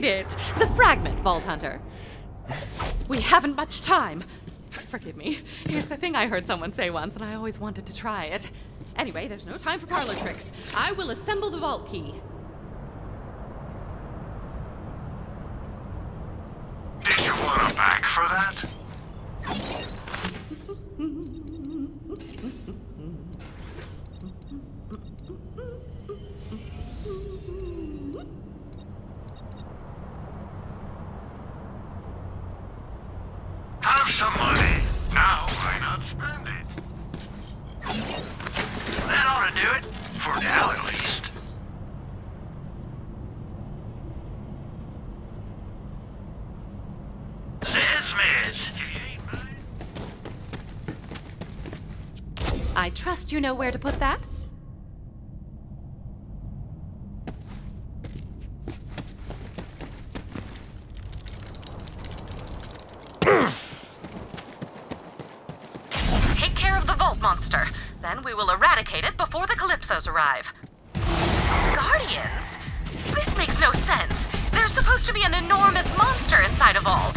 read it! The fragment, Vault Hunter. We haven't much time. Forgive me. It's a thing I heard someone say once, and I always wanted to try it. Anyway, there's no time for parlor tricks. I will assemble the vault key. Did you want a bag for that? Have some money. Now, why not spend it? That ought to do it. For now, at least. I trust you know where to put that? Take care of the vault monster. Then we will eradicate it before the Calypsos arrive. Guardians? This makes no sense. There's supposed to be an enormous monster inside a vault.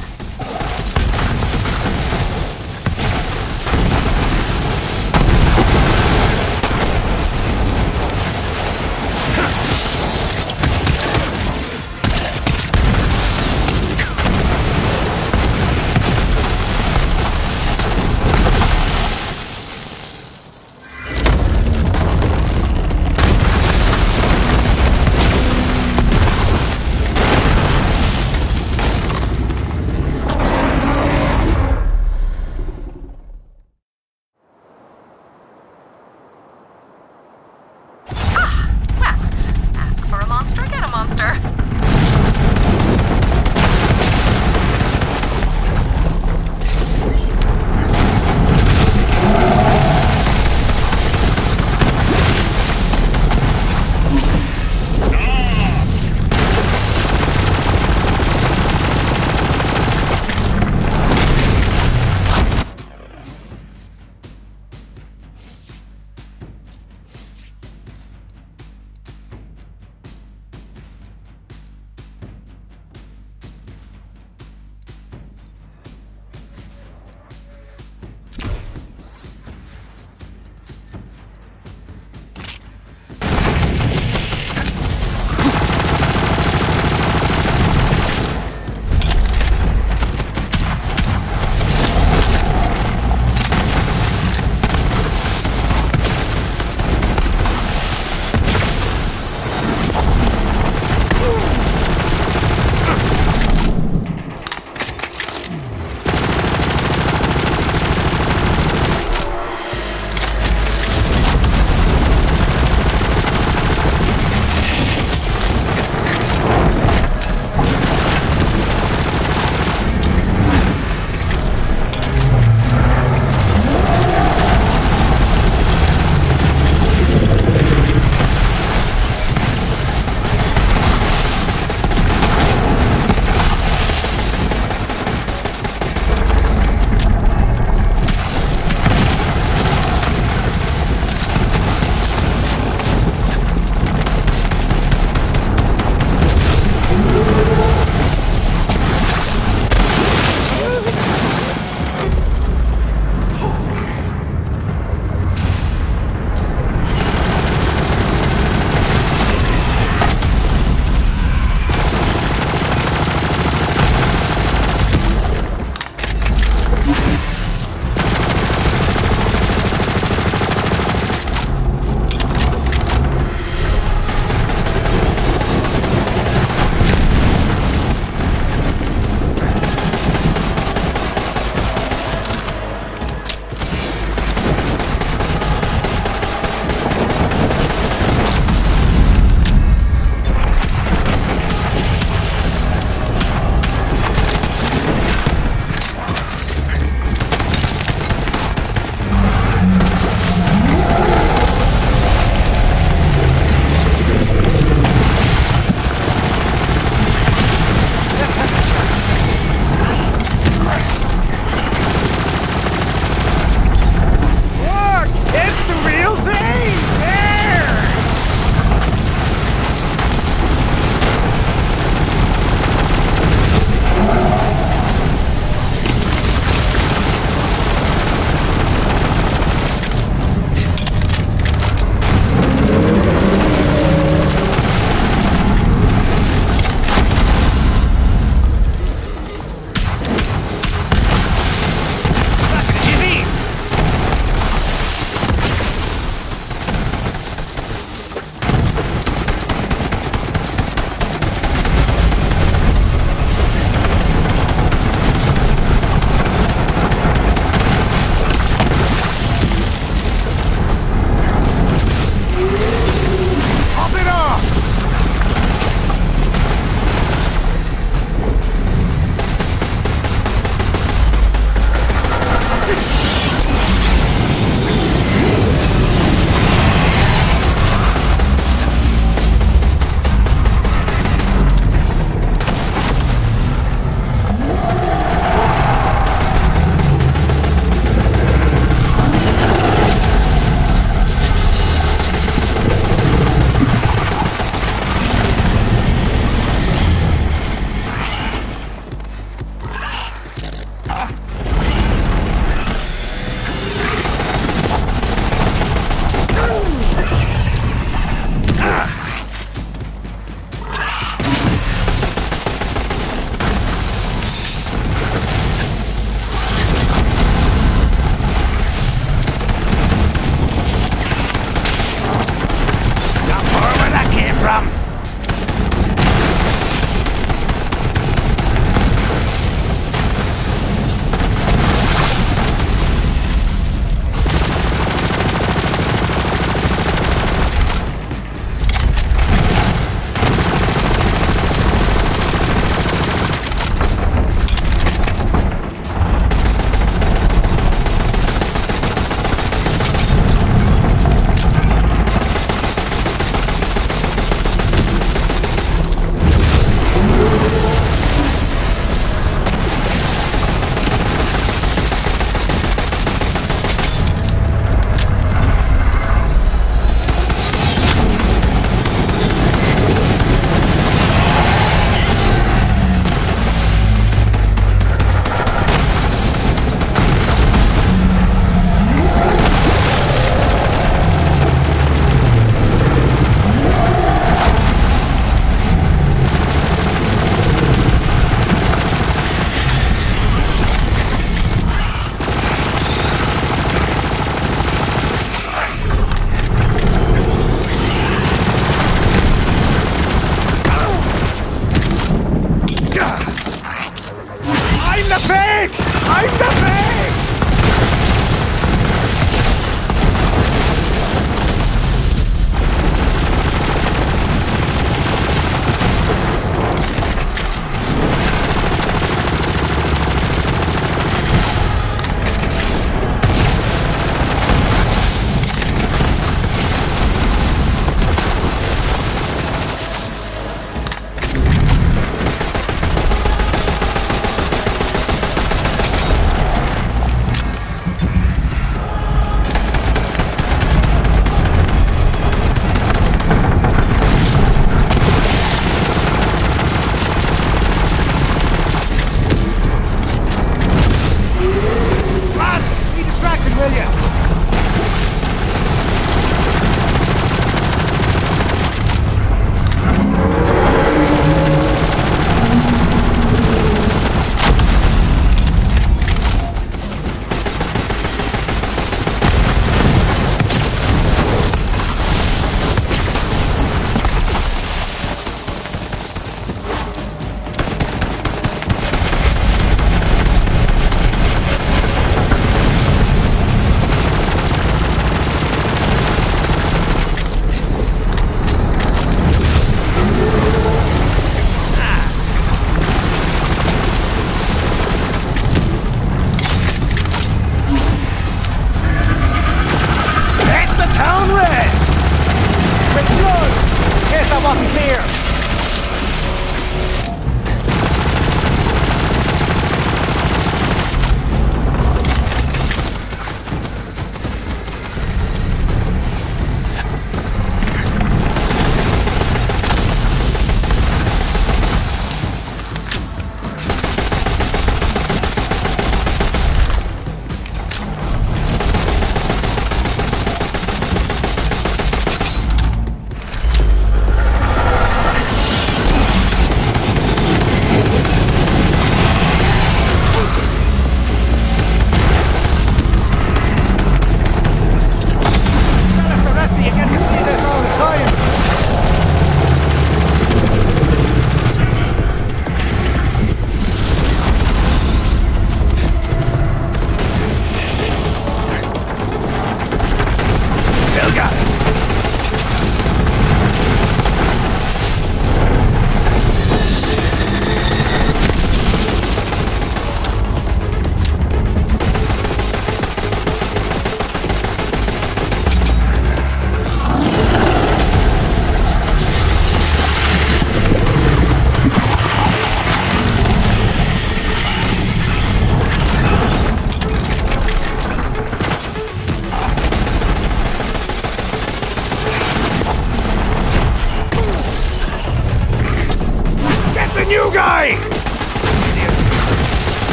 the Pain! I'm the Pain!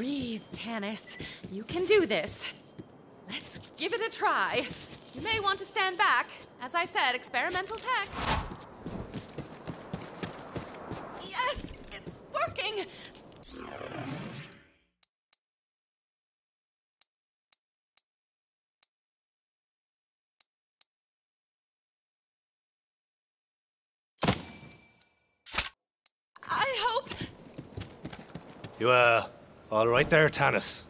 Breathe, Tannis. You can do this. Let's give it a try. You may want to stand back. As I said, experimental tech. Yes, it's working! I hope... You, all right there, Tannis?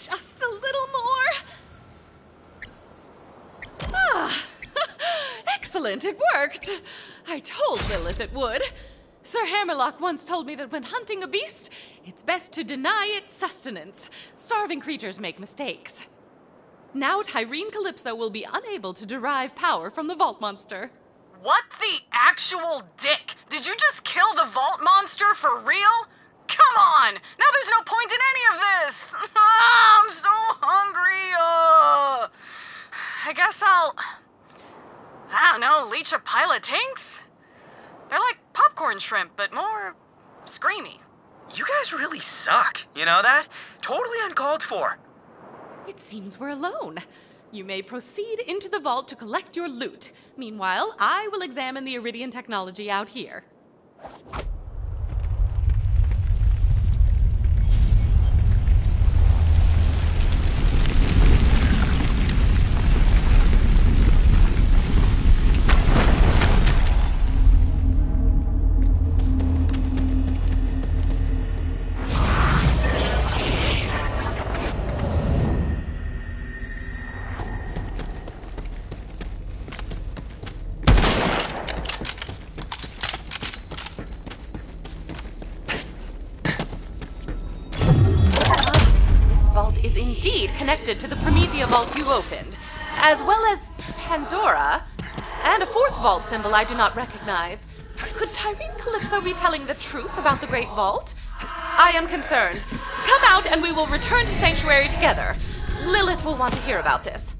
Just a little more. Ah! Excellent, it worked! I told Lilith it would. Sir Hammerlock once told me that when hunting a beast, it's best to deny it sustenance. Starving creatures make mistakes. Now Tyrene Calypso will be unable to derive power from the Vault Monster. What the actual dick? Did you just kill the Vault Monster for real? Come on! Now there's no point in any of this! Oh, I'm so hungry! I guess I'll... I don't know, leech a pile of tinks? They're like popcorn shrimp, but more... screamy. You guys really suck, you know that? Totally uncalled for. It seems we're alone. You may proceed into the vault to collect your loot. Meanwhile, I will examine the Iridian technology out here. Connected to the Promethea vault you opened, as well as Pandora, and a fourth vault symbol I do not recognize. Could Tyrene Calypso be telling the truth about the Great Vault? I am concerned. Come out and we will return to Sanctuary together. Lilith will want to hear about this.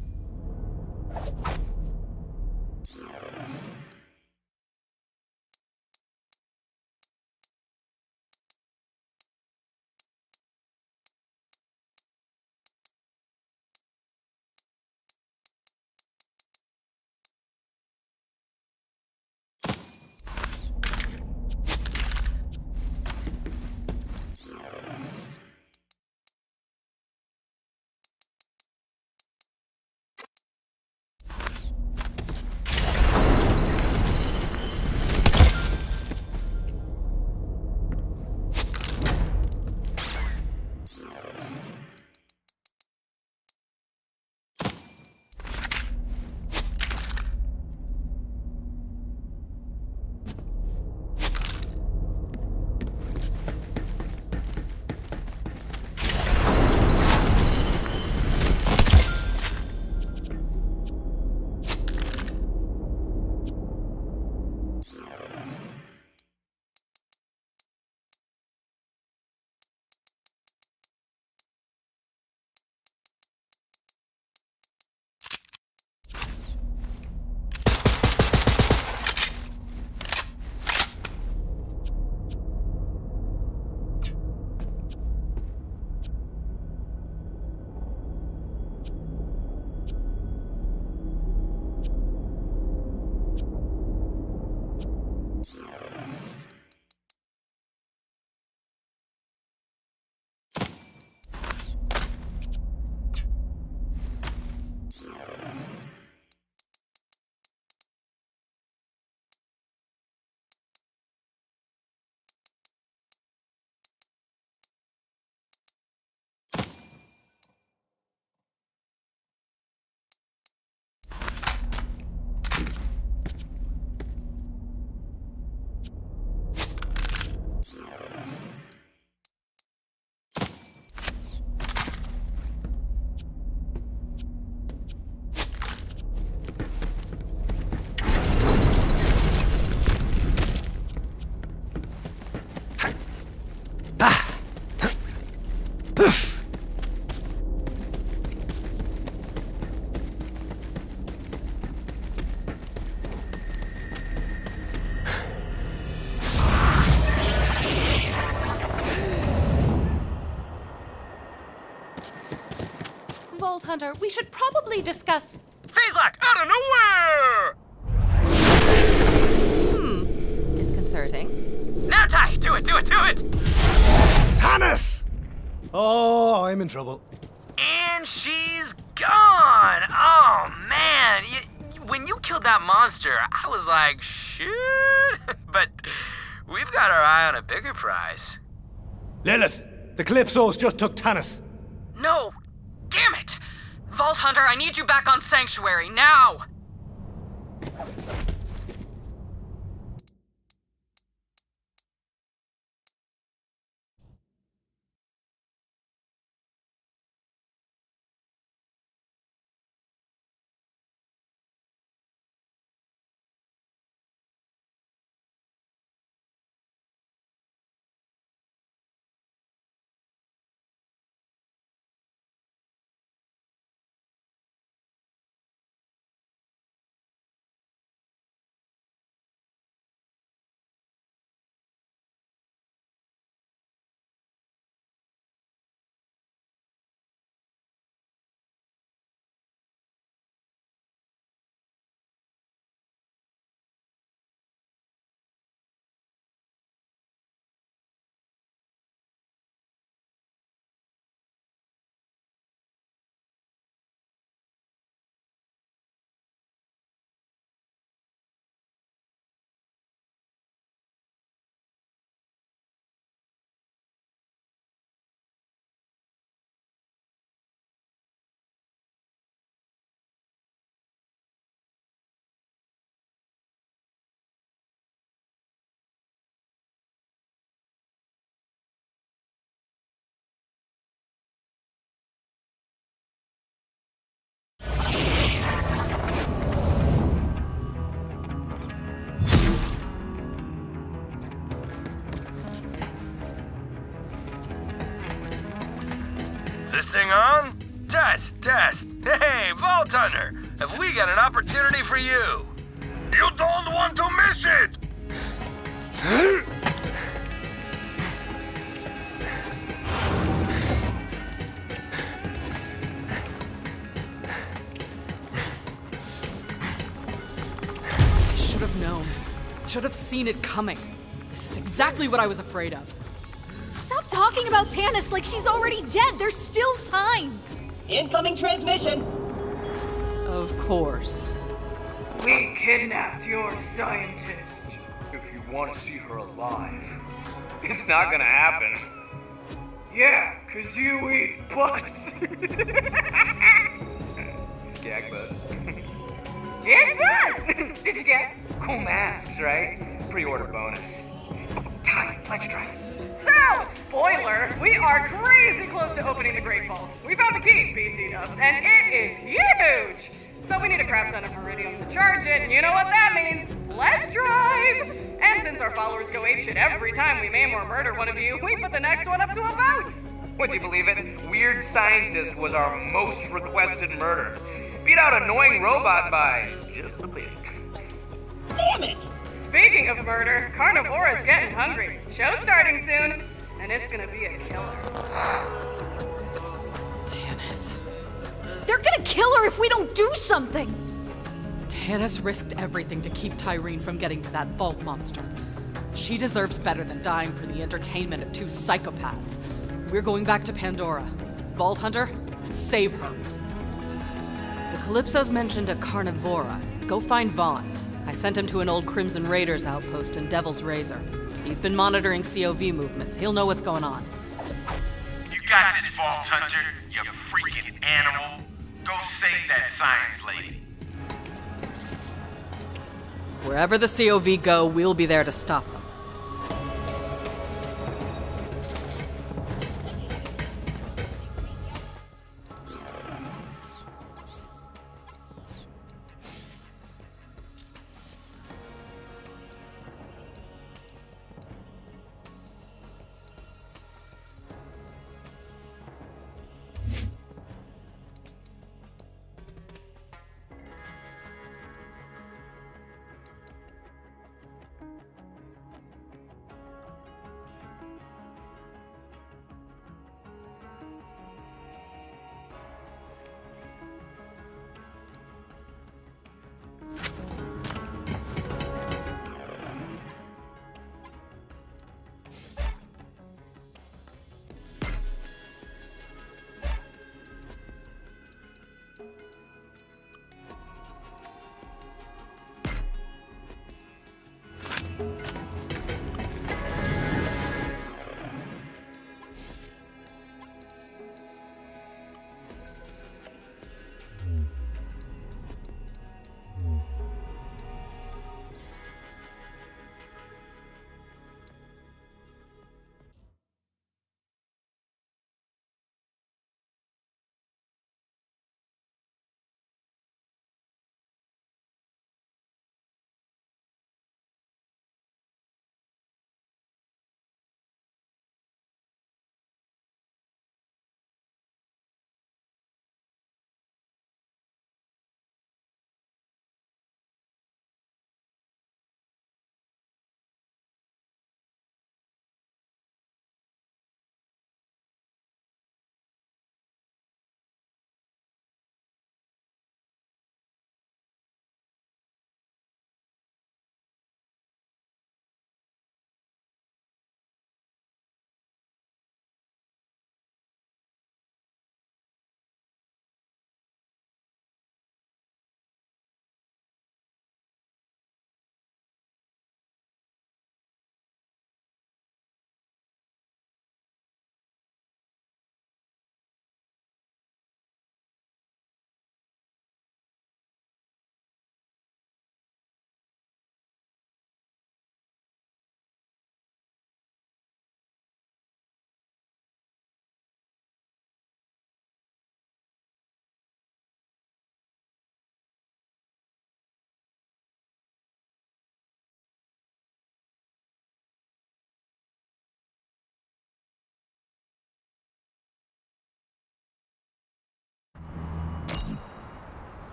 Vault Hunter, we should probably discuss... Phase Lock, out of nowhere! Disconcerting. Now, Ty, do it! Tannis! Oh, I'm in trouble. And she's gone! Oh, man! When you killed that monster, I was like, shoot! But we've got our eye on a bigger prize. Lilith, the Calypsos just took Tannis. No! Damn it! Vault Hunter, I need you back on Sanctuary, now! Thing on? Test! Hey, Vault Hunter! Have we got an opportunity for you? You don't want to miss it! I should have known. Should have seen it coming. This is exactly what I was afraid of. Stop talking about Tannis like she's already dead! There's still time! Incoming transmission! Of course. We kidnapped your scientist! If you want to see her alive... It's not gonna happen. Yeah, cause you eat butts! Skag butts. It's us! Did you guess? Cool masks, right? Pre-order bonus. Time, pledge drive. So, spoiler, we are crazy close to opening the Great Vault. We found the key, PT Dups, and it is huge! So we need a crap ton of meridium to charge it, and you know what that means? Let's drive! And since our followers go apeshit every time we maim or murder one of you, we put the next one up to a vote! Would you believe it? Weird Scientist was our most requested murder. Beat out Annoying Robot by just a bit. Damn it! Speaking of murder, Carnivora's getting hungry. Show's starting soon, and it's gonna be a killer. Tannis. They're gonna kill her if we don't do something! Tannis risked everything to keep Tyrene from getting to that vault monster. She deserves better than dying for the entertainment of two psychopaths. We're going back to Pandora. Vault Hunter, save her. The Calypso's mentioned a Carnivora. Go find Vaughn. I sent him to an old Crimson Raiders outpost in Devil's Razor. He's been monitoring COV movements. He'll know what's going on. You got this, Vault Hunter, you freaking animal. Go save that science lady. Wherever the COV go, we'll be there to stop them.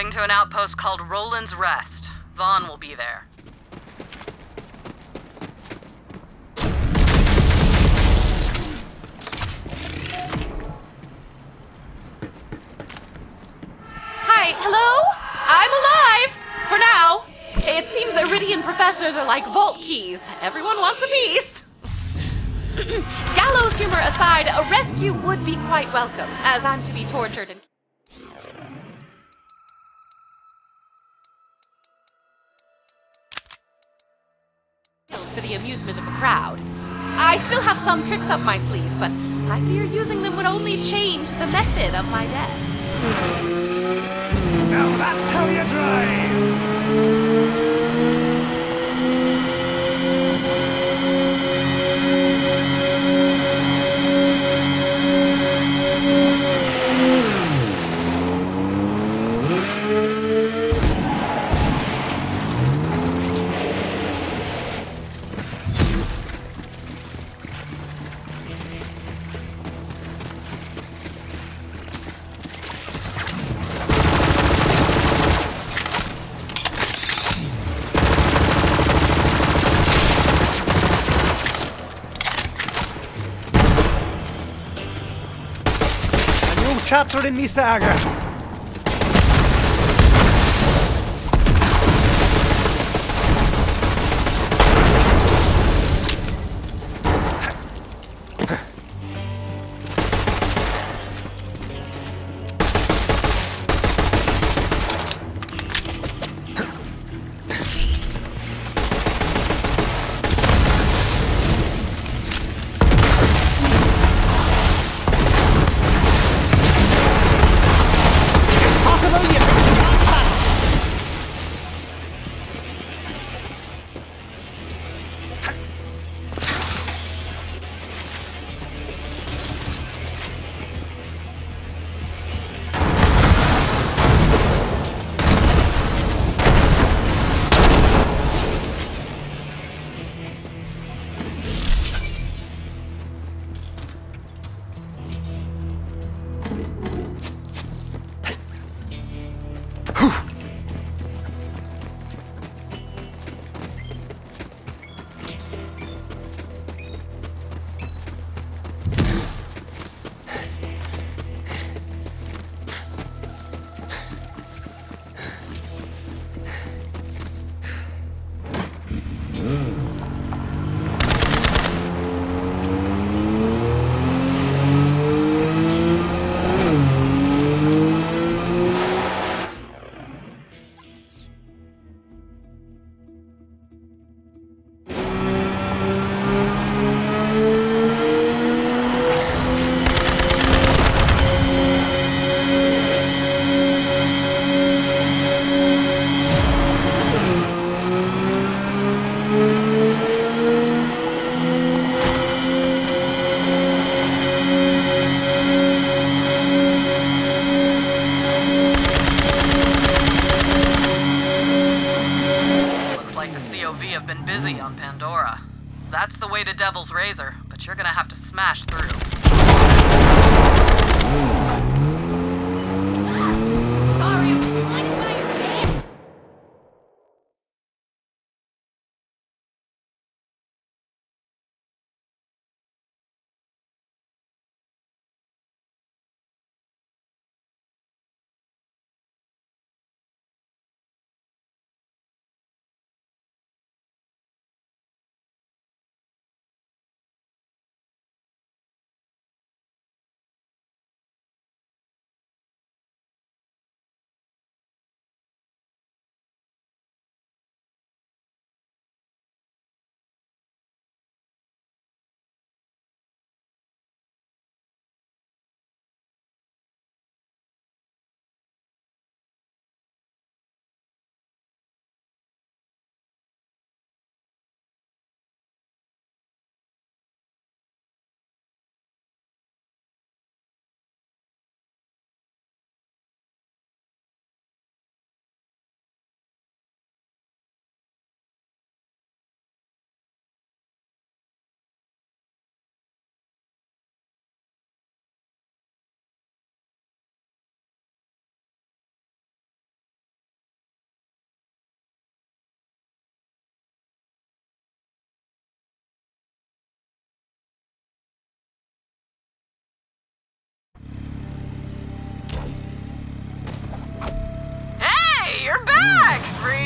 Heading to an outpost called Roland's Rest. Vaughn will be there. Hi, hello? I'm alive! For now. It seems Iridian professors are like vault keys. Everyone wants a piece. Gallows humor aside, a rescue would be quite welcome, as I'm to be tortured and... for the amusement of a crowd. I still have some tricks up my sleeve, but I fear using them would only change the method of my death. Now that's how you drive! Chapter in Misa Aga. Devil's Razor, but you're gonna have to smash through. Sorry, I'm blinded by your name.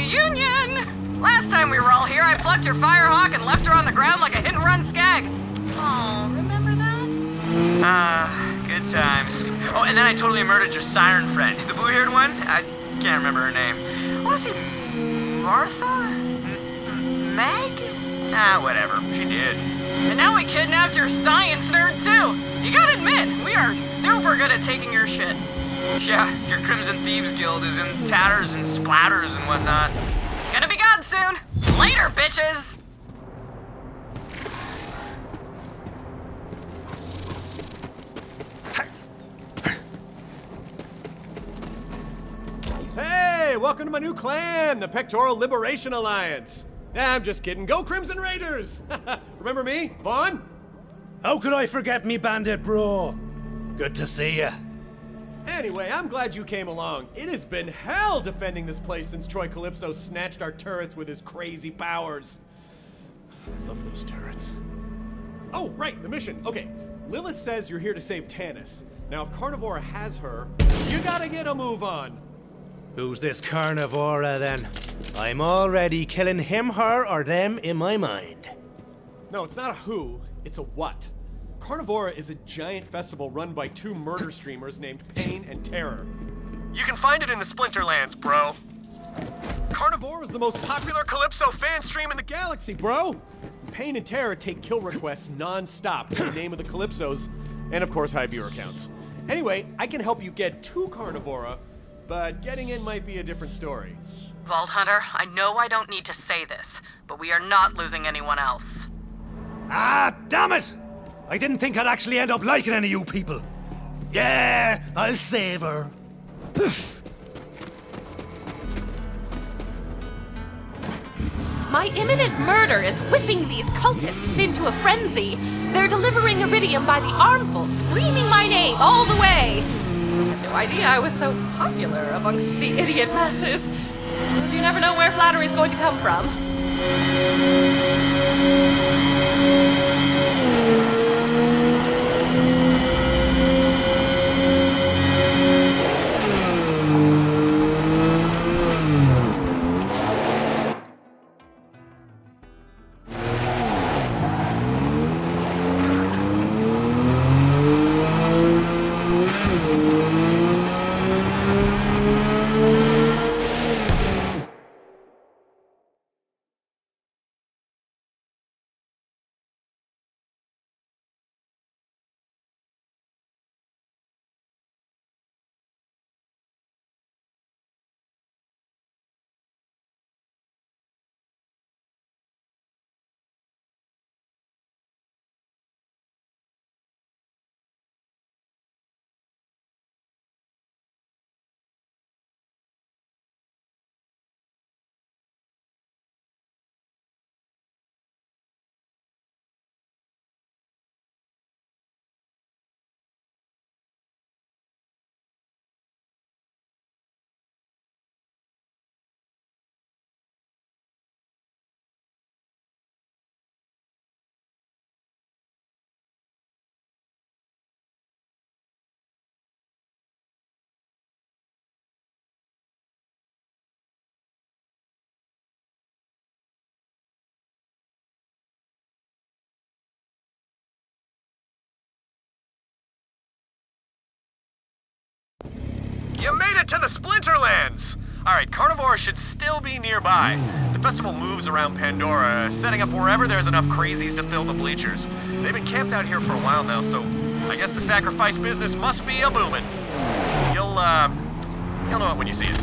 Reunion! Last time we were all here, I plucked your firehawk and left her on the ground like a hit-and-run skag. Oh, remember that? Good times. Oh, and then I totally murdered your siren friend. The blue-haired one? I can't remember her name. I want to say Martha? Meg? Ah, whatever. She did. And now we kidnapped your science nerd, too! You gotta admit, we are super good at taking your shit. Yeah, your Crimson Thieves Guild is in tatters and splatters and whatnot. Gonna be gone soon! Later, bitches! Hey, welcome to my new clan, the Pectoral Liberation Alliance! Nah, I'm just kidding. Go Crimson Raiders! Remember me, Vaughn? How could I forget me, bandit bro? Good to see ya. Anyway, I'm glad you came along. It has been hell defending this place since Troy Calypso snatched our turrets with his crazy powers. I love those turrets. Oh, right, the mission. Okay, Lilith says you're here to save Tannis. Now, if Carnivora has her, you gotta get a move on. Who's this Carnivora, then? I'm already killing him, her, or them in my mind. No, it's not a who, it's a what. Carnivora is a giant festival run by two murder streamers named Pain and Terror. You can find it in the Splinterlands, bro. Carnivora is the most popular Calypso fan stream in the galaxy, bro! Pain and Terror take kill requests non-stop in the name of the Calypsos, and of course high viewer counts. Anyway, I can help you get to Carnivora, but getting in might be a different story. Vault Hunter, I know I don't need to say this, but we are not losing anyone else. Ah, damn it! I didn't think I'd actually end up liking any of you people. Yeah, I'll save her. My imminent murder is whipping these cultists into a frenzy. They're delivering Iridium by the armful, screaming my name all the way. No idea I was so popular amongst the idiot masses. But you never know where flattery's going to come from. You made it to the Splinterlands! Alright, Carnivora should still be nearby. The festival moves around Pandora, setting up wherever there's enough crazies to fill the bleachers. They've been camped out here for a while now, so I guess the sacrifice business must be a-boomin'. You'll know it when you see it.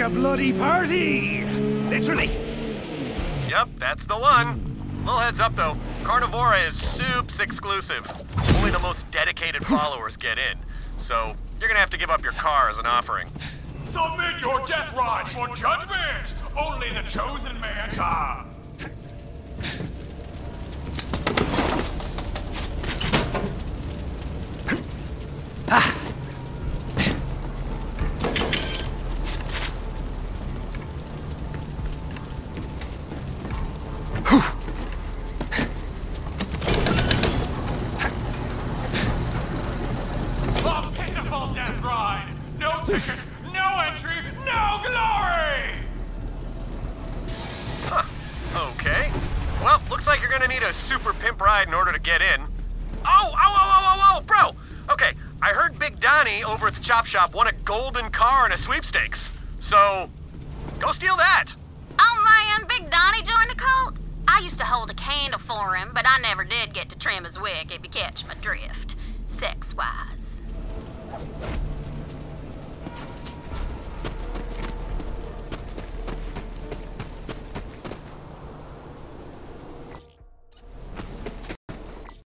A bloody party! Literally! Yep, that's the one. Little heads up though, Carnivora is soups exclusive. Only the most dedicated followers get in, so you're gonna have to give up your car as an offering. Submit your death ride for judgment! Only the chosen man can! Ah! St. Bride in order to get in. Oh, bro! Okay, I heard Big Donnie over at the Chop Shop won a golden car in a sweepstakes. So, go steal that! Oh man, Big Donnie joined a cult? I used to hold a candle for him, but I never did get to trim his wick if you catch my drift, sex-wise.